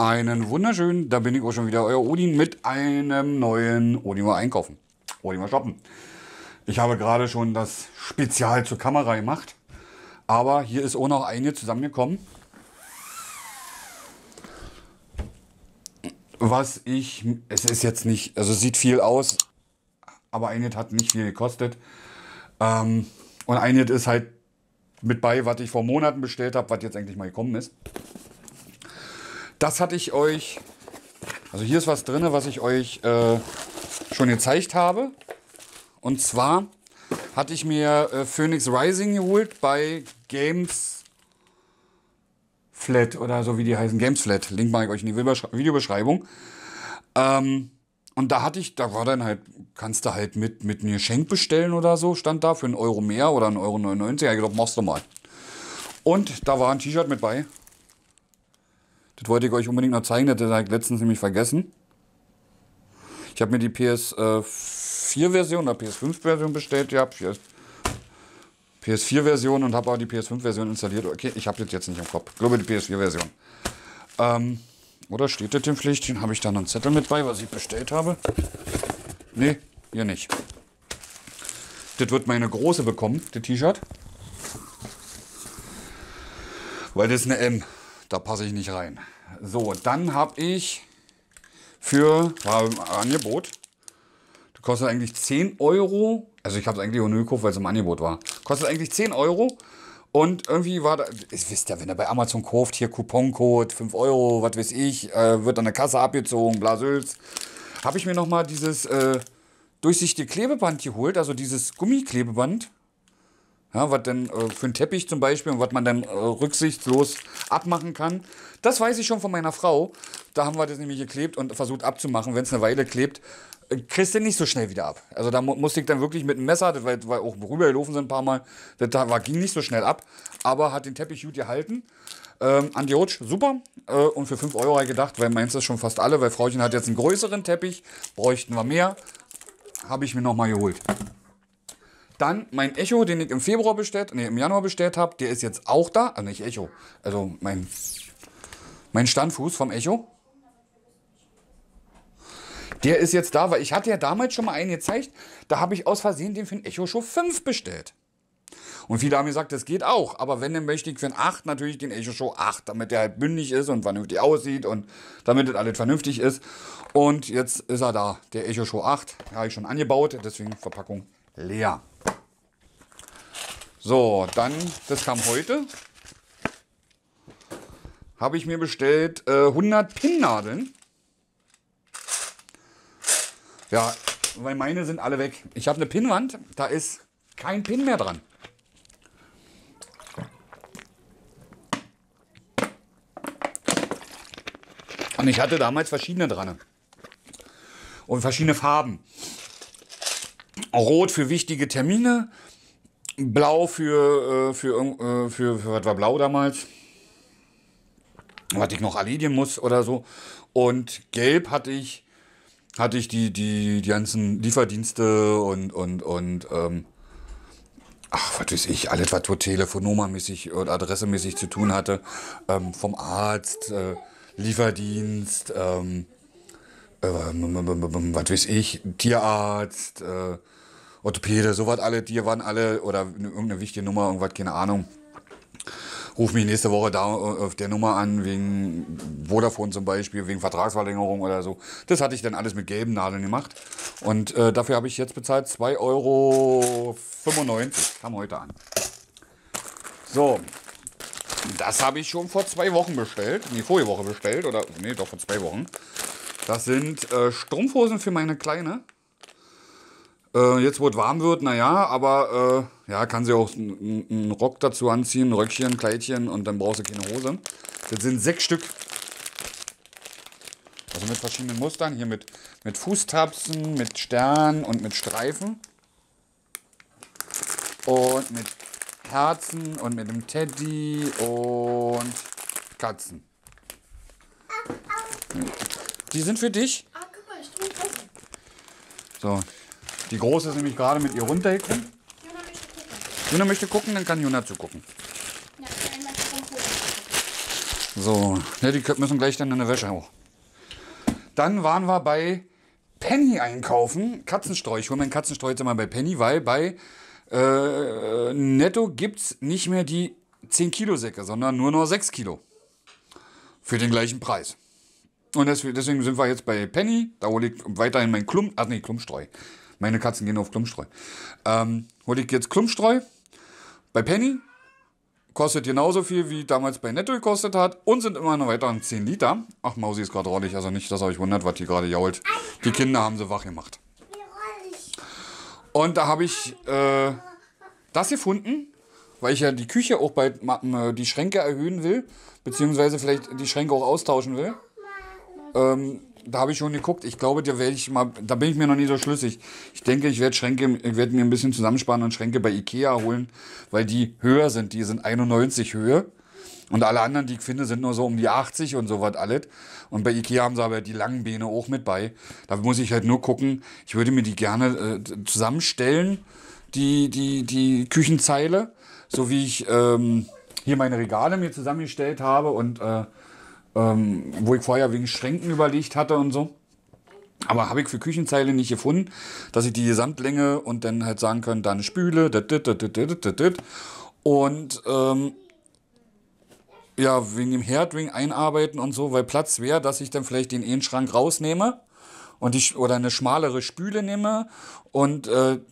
Einen wunderschönen, da bin ich auch schon wieder, euer Odin mit einem neuen Odin mal einkaufen. Odin mal shoppen. Ich habe gerade schon das Spezial zur Kamera gemacht, aber hier ist auch noch eine zusammengekommen, was ich, es ist jetzt nicht, also sieht viel aus, aber eine hat nicht viel gekostet. Und eine ist halt mit bei, was ich vor Monaten bestellt habe, was jetzt eigentlich mal gekommen ist. Das hatte ich euch, also hier ist was drin, was ich euch schon gezeigt habe. Und zwar hatte ich mir Phoenix Rising geholt bei Games Flat oder so, wie die heißen, Games Flat. Link mache ich euch in die Videobeschreibung. Und da hatte ich, da war dann halt, kannst du halt mit einem Geschenk bestellen oder so, stand da für 1 Euro mehr oder 1,99 €. Ja, ich glaube, machst du mal. Und da war ein T-Shirt mit bei. Das wollte ich euch unbedingt noch zeigen, das habe ich letztens nämlich vergessen. Ich habe mir die PS4-Version oder PS5-Version bestellt. Ja, PS4-Version und habe auch die PS5-Version installiert. Okay, ich habe das jetzt nicht im Kopf. Ich glaube, die PS4-Version. Oder steht das im Pflichtchen? Habe ich da noch einen Zettel mit bei, was ich bestellt habe? Nee, hier nicht. Das wird meine große bekommen, das T-Shirt. Weil das ist eine M. Da passe ich nicht rein. So, dann habe ich für, war im Angebot, das kostet eigentlich 10 €. Also ich habe es eigentlich auch nur gekauft, weil es im Angebot war. Kostet eigentlich 10 € und irgendwie war da, ihr wisst ja, wenn ihr bei Amazon kauft, hier Couponcode, 5 €, was weiß ich, wird an der Kasse abgezogen, blasülz. Habe ich mir nochmal dieses durchsichtige Klebeband geholt, also dieses Gummiklebeband. Ja, was denn für einen Teppich zum Beispiel und was man dann rücksichtslos abmachen kann. Das weiß ich schon von meiner Frau. Da haben wir das nämlich geklebt und versucht abzumachen. Wenn es eine Weile klebt, kriegst du nicht so schnell wieder ab. Also da musste ich dann wirklich mit dem Messer, das weil auch rübergelaufen sind ein paar Mal, das ging nicht so schnell ab, aber hat den Teppich gut gehalten. Anti-Rutsch, super. Und für 5 € habe ich gedacht, weil meins ist schon fast alle, weil Frauchen hat jetzt einen größeren Teppich, bräuchten wir mehr. Habe ich mir nochmal geholt. Dann mein Echo, den ich im Januar bestellt habe, der ist jetzt auch da. Also nicht Echo, also mein Standfuß vom Echo. Der ist jetzt da, weil ich hatte ja damals schon mal einen gezeigt. Da habe ich aus Versehen den für den Echo Show 5 bestellt. Und viele haben gesagt, das geht auch. Aber wenn, dann möchte ich für den 8 natürlich den Echo Show 8, damit der halt bündig ist und vernünftig aussieht und damit das alles vernünftig ist. Und jetzt ist er da, der Echo Show 8. Habe ich schon angebaut, deswegen Verpackung leer. So, dann, das kam heute, habe ich mir bestellt 100 Pinnnadeln. Ja, weil meine sind alle weg. Ich habe eine Pinnwand, da ist kein Pin mehr dran. Und ich hatte damals verschiedene dran. Und verschiedene Farben. Rot für wichtige Termine. Blau für was war blau damals? Was ich noch erledigen muss oder so. Und gelb hatte ich die ganzen Lieferdienste und ach, was weiß ich, alles, was telefonnummermäßig oder adressemäßig zu tun hatte. Vom Arzt, Lieferdienst, was weiß ich, Tierarzt, Orthopäde, sowas alle, die waren alle, oder irgendeine wichtige Nummer, irgendwas, keine Ahnung. Ruf mich nächste Woche da auf der Nummer an, wegen Vodafone zum Beispiel, wegen Vertragsverlängerung oder so. Das hatte ich dann alles mit gelben Nadeln gemacht. Und dafür habe ich jetzt bezahlt 2,95 €. Kam heute an. So, das habe ich schon vor 2 Wochen bestellt. Nee, vorige Woche bestellt, oder, nee, doch vor 2 Wochen. Das sind Strumpfhosen für meine Kleine. Jetzt, wo es warm wird, naja, aber ja, kann sie auch einen Rock dazu anziehen, ein Röckchen, ein Kleidchen und dann brauchst du keine Hose. Das sind 6 Stück. Also mit verschiedenen Mustern, hier mit Fußtapsen, mit Sternen und mit Streifen. Und mit Herzen und mit dem Teddy und Katzen. Die sind für dich. Ah, guck mal, ich tue Katzen. So. Die Große ist nämlich gerade mit ihr runtergekommen. Juna möchte gucken. Juna möchte gucken, dann kann Juna zugucken. Ja, So, ja, die müssen gleich dann in der Wäsche hoch. Dann waren wir bei Penny einkaufen. Katzenstreu. Ich hole meinen Katzenstreu jetzt immer bei Penny, weil bei Netto gibt es nicht mehr die 10 Kilo Säcke, sondern nur noch 6 Kilo. Für den gleichen Preis. Und deswegen sind wir jetzt bei Penny. Da hole ich weiterhin mein Klumpstreu. Meine Katzen gehen auf Klumpstreu. Hole ich jetzt Klumpstreu bei Penny. Kostet genauso viel, wie damals bei Netto gekostet hat. Und sind immer noch weiteren 10 Liter. Ach, Mausi ist gerade rollig. Also nicht, dass ihr euch wundert, was die gerade jault. Die Kinder haben sie wach gemacht. Und da habe ich das gefunden, weil ich ja die Küche auch bald die Schränke erhöhen will. Beziehungsweise vielleicht die Schränke auch austauschen will. Da habe ich schon geguckt. Ich glaube, da bin ich mir noch nicht so schlüssig. Ich denke, ich werde mir ein bisschen zusammensparen und Schränke bei Ikea holen, weil die höher sind. Die sind 91 Höhe. Und alle anderen, die ich finde, sind nur so um die 80 und so was alles. Und bei Ikea haben sie aber die langen Beine auch mit bei. Da muss ich halt nur gucken. Ich würde mir die gerne zusammenstellen, die Küchenzeile. So wie ich hier meine Regale mir zusammengestellt habe und wo ich vorher wegen Schränken überlegt hatte und so. Aber habe ich für Küchenzeile nicht gefunden, dass ich die Gesamtlänge und dann halt sagen können, dann Spüle, und ja, wegen dem Herd, wegen Einarbeiten und so, weil Platz wäre, dass ich dann vielleicht den einen Schrank rausnehme und oder eine schmalere Spüle nehme und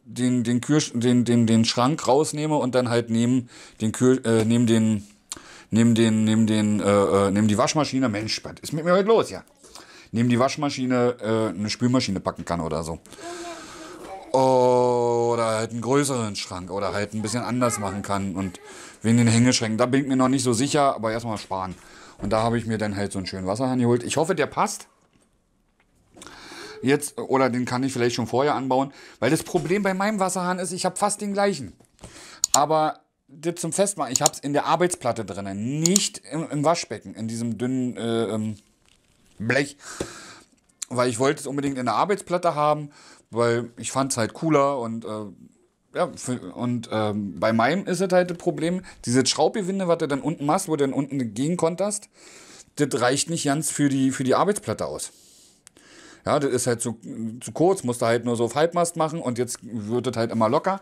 den Schrank rausnehme und dann halt neben die Waschmaschine, Mensch, was ist mit mir heute los, ja? Neben die Waschmaschine eine Spülmaschine packen kann oder so. Oder halt einen größeren Schrank oder halt ein bisschen anders machen kann. Und wegen den Hängeschränken, da bin ich mir noch nicht so sicher, aber erstmal sparen. Und da habe ich mir dann halt so einen schönen Wasserhahn geholt. Ich hoffe, der passt. Jetzt, oder den kann ich vielleicht schon vorher anbauen. Weil das Problem bei meinem Wasserhahn ist, ich habe fast den gleichen. Aber das zum Festmachen, ich habe es in der Arbeitsplatte drin, nicht im Waschbecken, in diesem dünnen Blech. Weil ich wollte es unbedingt in der Arbeitsplatte haben, weil ich fand es halt cooler und bei meinem ist es halt das Problem, dieses Schraubgewinde, was du dann unten machst, wo du dann unten gehen konntest, das reicht nicht ganz für die Arbeitsplatte aus. Ja, das ist halt zu kurz, musst du halt nur so auf Halbmast machen und jetzt wird das halt immer locker.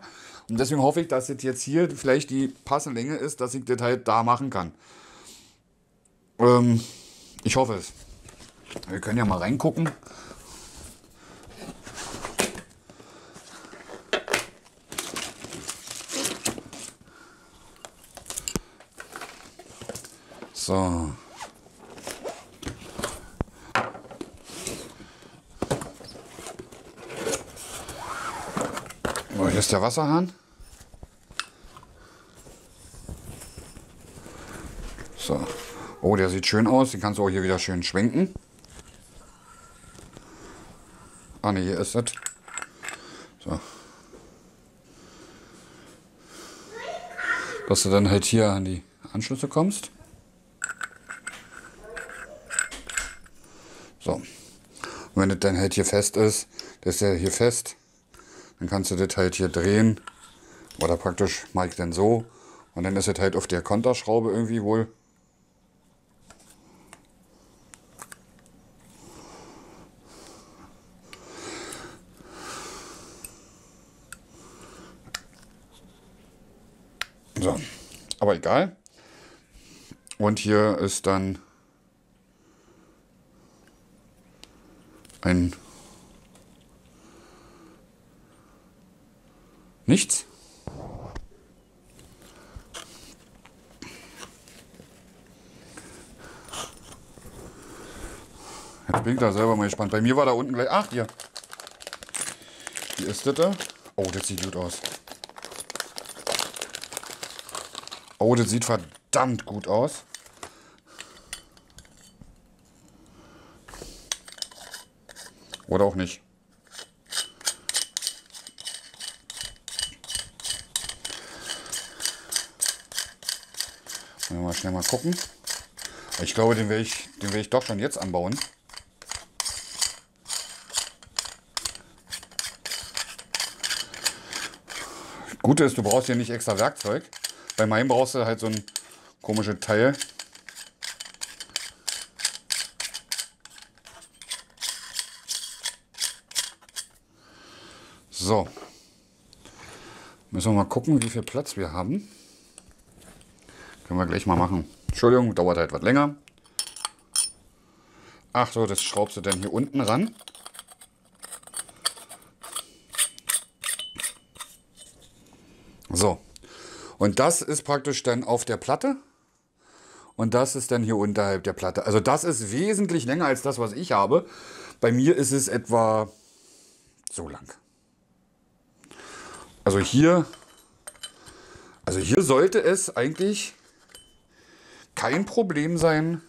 Und deswegen hoffe ich, dass das jetzt hier vielleicht die passende Länge ist, dass ich das halt da machen kann. Ich hoffe es. Wir können ja mal reingucken. So. Oh, hier ist der Wasserhahn. So. Oh, der sieht schön aus. Den kannst du auch hier wieder schön schwenken. Ah ne, hier ist das. So. Dass du dann halt hier an die Anschlüsse kommst. So. Und wenn das dann halt hier fest ist, das ist ja hier fest. Dann kannst du das halt hier drehen. Oder praktisch mache ich dann so. Und dann ist das halt auf der Konterschraube irgendwie wohl. So, aber egal. Und hier ist dann ein nichts. Jetzt bin ich da selber mal gespannt. Bei mir war da unten gleich. Ach, hier. Hier ist das da. Oh, das sieht gut aus. Oh, das sieht verdammt gut aus. Oder auch nicht. Mal schnell mal gucken. Ich glaube, den werde ich doch schon jetzt anbauen. Das Gute ist, du brauchst hier nicht extra Werkzeug. Bei meinem brauchst du halt so ein komisches Teil. So. Müssen wir mal gucken, wie viel Platz wir haben. Können wir gleich mal machen. Entschuldigung, dauert halt was länger. Ach so, das schraubst du dann hier unten ran. So. Und das ist praktisch dann auf der Platte. Und das ist dann hier unterhalb der Platte. Also das ist wesentlich länger als das, was ich habe. Bei mir ist es etwa so lang. Also hier sollte es eigentlich kein Problem sein.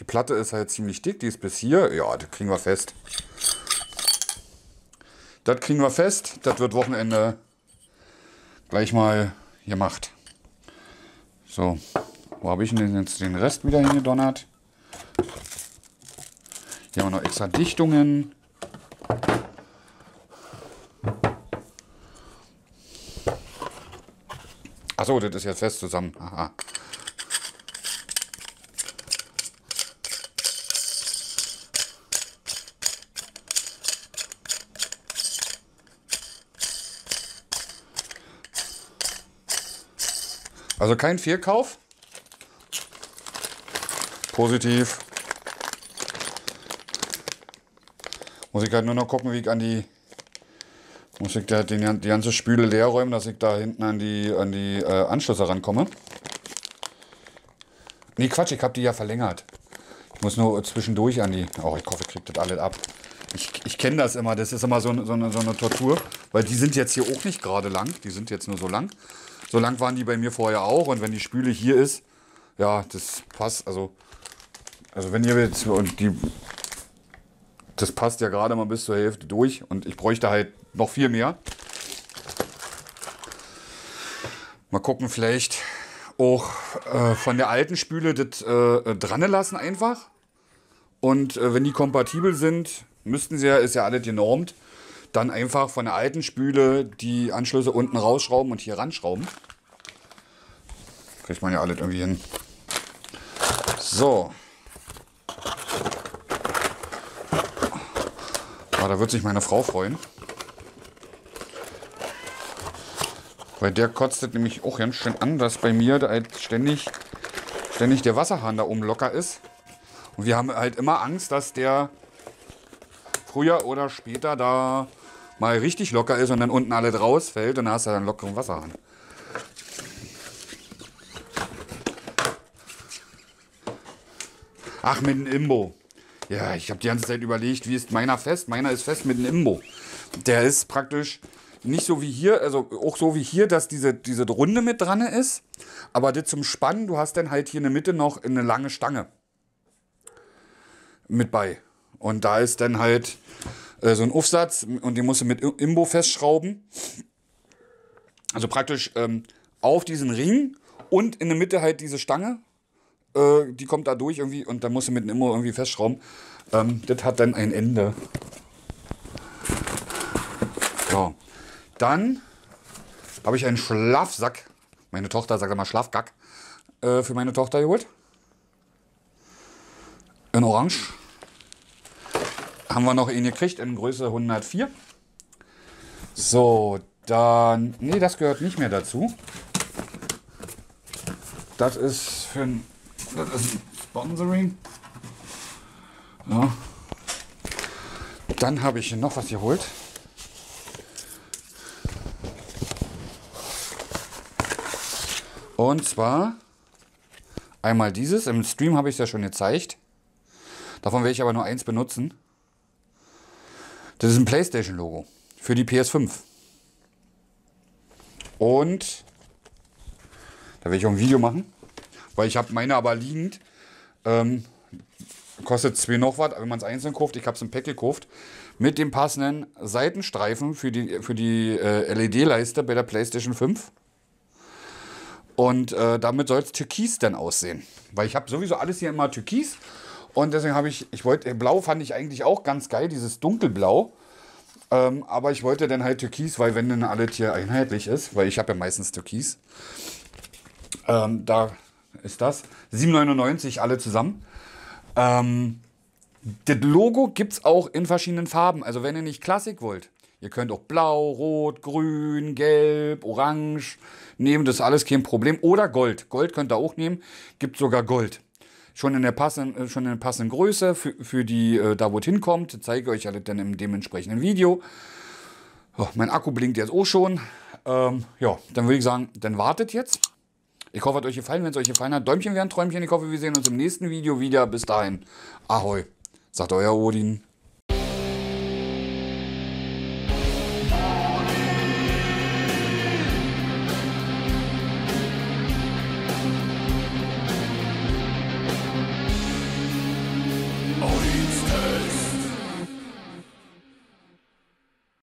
Die Platte ist halt ziemlich dick, die ist bis hier. Ja, das kriegen wir fest. Das kriegen wir fest. Das wird Wochenende gleich mal gemacht. So, wo habe ich denn jetzt den Rest wieder hingedonnert? Hier haben wir noch extra Dichtungen. Achso, das ist jetzt fest zusammen. Aha. Also kein Fehlkauf. Positiv. Muss ich halt nur noch gucken, wie ich an die... Muss ich da die ganze Spüle leer räumen, dass ich da hinten an die Anschlüsse rankomme. Nee, Quatsch, ich habe die ja verlängert. Ich muss nur zwischendurch an die... Oh, ich hoffe, ich kriege das alles ab. Ich kenne das immer, das ist immer so eine Tortur. Weil die sind jetzt hier auch nicht gerade lang, die sind jetzt nur so lang. So lang waren die bei mir vorher auch. Und wenn die Spüle hier ist, ja, das passt. Also wenn ihr jetzt... Und die... Das passt ja gerade mal bis zur Hälfte durch und ich bräuchte halt noch viel mehr. Mal gucken, vielleicht auch von der alten Spüle das dran lassen einfach. Und wenn die kompatibel sind, müssten sie ja, ist ja alles genormt, dann einfach von der alten Spüle die Anschlüsse unten rausschrauben und hier ranschrauben. Kriegt man ja alles irgendwie hin. So. Da wird sich meine Frau freuen. Weil der kotzt nämlich auch ganz schön an, dass bei mir da halt ständig der Wasserhahn da oben locker ist. Und wir haben halt immer Angst, dass der früher oder später da mal richtig locker ist und dann unten alles rausfällt und dann hast du einen lockeren Wasserhahn. Ach, mit dem Imbo. Ja, ich habe die ganze Zeit überlegt, wie ist meiner fest? Meiner ist fest mit einem Imbo. Der ist praktisch nicht so wie hier, also auch so wie hier, dass diese Runde mit dran ist. Aber das zum Spannen, du hast dann halt hier in der Mitte noch eine lange Stange mit bei. Und da ist dann halt so ein Aufsatz und den musst du mit Imbo festschrauben. Also praktisch auf diesen Ring und in der Mitte halt diese Stange. Die kommt da durch irgendwie und dann musst du mit einem Immo irgendwie festschrauben. Das hat dann ein Ende. So. Dann habe ich einen Schlafsack. Meine Tochter sagt immer Schlafgack. Für meine Tochter geholt. In Orange. Haben wir noch ihn gekriegt in Größe 104. So, dann... Nee, das gehört nicht mehr dazu. Das ist für ein... Das ist ein Sponsoring. Ja. Dann habe ich noch was geholt. Und zwar einmal dieses. Im Stream habe ich es ja schon gezeigt. Davon werde ich aber nur eins benutzen. Das ist ein PlayStation-Logo für die PS5. Und da werde ich auch ein Video machen. Weil ich habe meine aber liegend, kostet 2 noch was, wenn man es einzeln kauft. Ich habe es im Pack gekauft, mit dem passenden Seitenstreifen für die LED-Leiste bei der PlayStation 5. Und damit soll es türkis dann aussehen. Weil ich habe sowieso alles hier immer türkis. Und deswegen habe ich wollte, blau fand ich eigentlich auch ganz geil, dieses dunkelblau. Aber ich wollte dann halt türkis, weil wenn dann alles hier einheitlich ist, weil ich habe ja meistens türkis, da... ist das. 7,99 alle zusammen. Das Logo gibt es auch in verschiedenen Farben. Also wenn ihr nicht Klassik wollt, Ihr könnt auch blau, rot, grün, gelb, orange nehmen. Das ist alles kein Problem. Oder Gold. Gold könnt ihr auch nehmen. Gibt sogar Gold. Schon in der passenden Größe für die, da wo es hinkommt. Das zeige ich euch alle dann im dementsprechenden Video. Oh, mein Akku blinkt jetzt auch schon. Ja, dann würde ich sagen, dann wartet jetzt. Ich hoffe, es hat euch gefallen. Wenn es euch gefallen hat, Däumchen wären Träumchen. Ich hoffe, wir sehen uns im nächsten Video wieder. Bis dahin. Ahoi, sagt euer Odin.